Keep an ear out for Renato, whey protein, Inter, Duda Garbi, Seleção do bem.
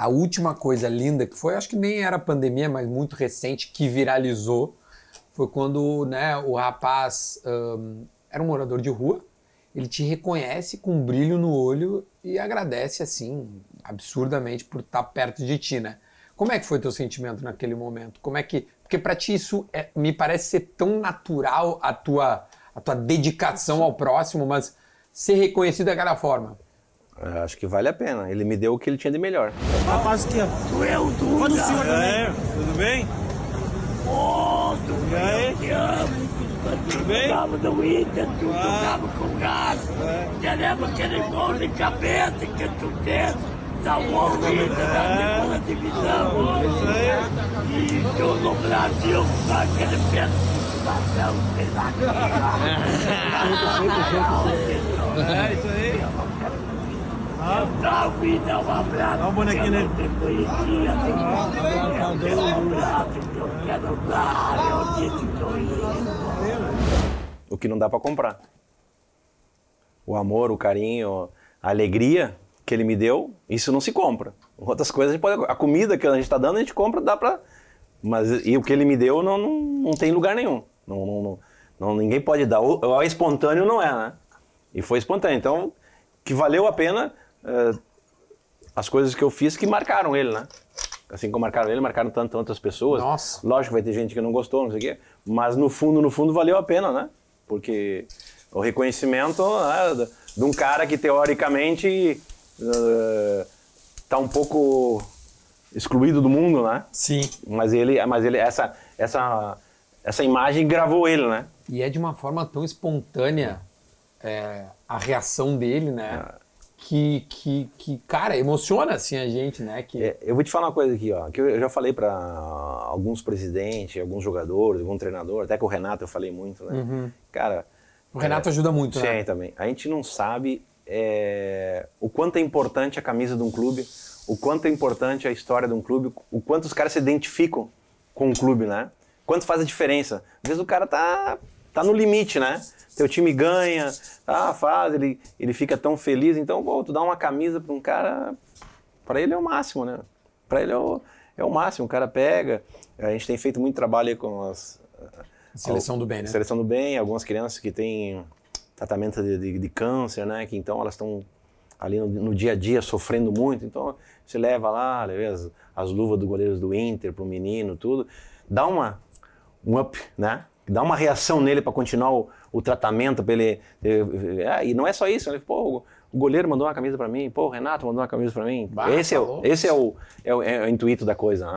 A última coisa linda que foi, acho que nem era pandemia, mas muito recente, que viralizou, foi quando, né, o rapaz era um morador de rua, ele te reconhece com um brilho no olho e agradece, assim, absurdamente por estar perto de ti, né? Como é que foi teu sentimento naquele momento? Como é que... Porque pra ti isso é, me parece ser tão natural a tua dedicação ao próximo, mas ser reconhecido daquela forma. Eu acho que vale a pena. Ele me deu o que ele tinha de melhor. Rapaz, que é... Eu, Duda! É, tudo bem? Ô, Duda, eu te amo. Tudo bem? Tu do Inter, tu tocava com gás. Você lembra aquele gol de cabeça que tu fez? Salvou o Inter da segunda divisão. E tu no Brasil, com aquele pé de batalhão, sei lá. É isso aí? Dá vida, um abraço. Dá um bonequinho nele. O que não dá pra comprar. O amor, o carinho, a alegria que ele me deu, isso não se compra. Outras coisas a gente pode... A comida que a gente tá dando, a gente compra, dá pra... Mas e o que ele me deu não tem lugar nenhum. Ninguém pode dar. O espontâneo não é, né? E foi espontâneo. Então, que valeu a pena as coisas que eu fiz que marcaram ele, né? Assim como marcaram ele, marcaram tantas pessoas. Nossa. Lógico que vai ter gente que não gostou, não sei o quê. Mas no fundo, valeu a pena, né? Porque o reconhecimento, né, de um cara que teoricamente tá um pouco excluído do mundo, né? Sim. Mas ele essa imagem gravou ele, né? E é de uma forma tão espontânea a reação dele, né? Que, cara, emociona assim a gente, né? Eu vou te falar uma coisa aqui, ó, que eu já falei pra alguns presidentes, alguns jogadores, algum treinador, até com o Renato eu falei muito, né? Uhum. Cara... O Renato ajuda muito, sim, né? Sim, também. A gente não sabe o quanto é importante a camisa de um clube, o quanto é importante a história de um clube, o quanto os caras se identificam com o clube, né? Quanto faz a diferença. Às vezes o cara tá no limite, né? Teu time ganha, ele fica tão feliz. Então, pô, tu dá uma camisa pra um cara, pra ele é o máximo, né? Pra ele é o máximo, o cara pega. A gente tem feito muito trabalho aí com Seleção do Bem, né? Seleção do Bem, algumas crianças que têm tratamento de câncer, né? Que então elas estão ali no dia a dia sofrendo muito. Então, se leva lá, as luvas dos goleiros do Inter pro menino, tudo. Dá um up, né? Dá uma reação nele para continuar o tratamento, para ele... E não é só isso, ele, pô, o goleiro mandou uma camisa para mim, pô, o Renato mandou uma camisa para mim. Bah, esse é o intuito da coisa, né?